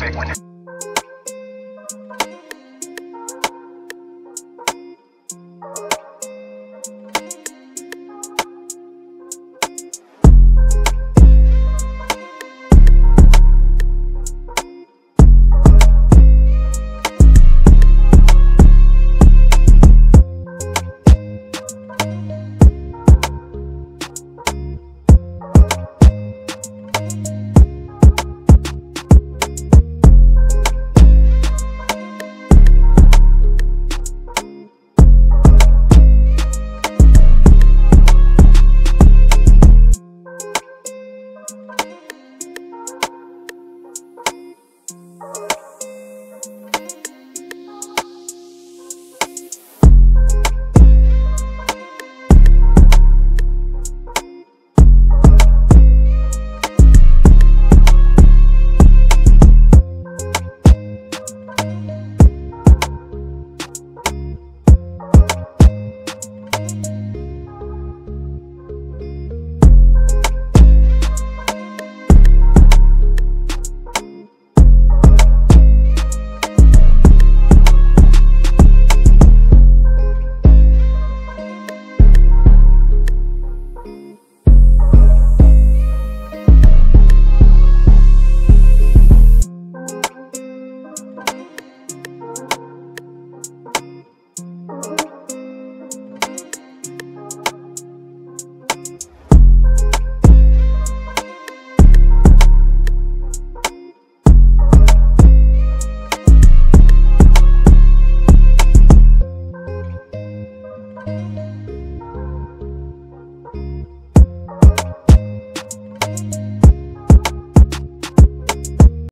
big one.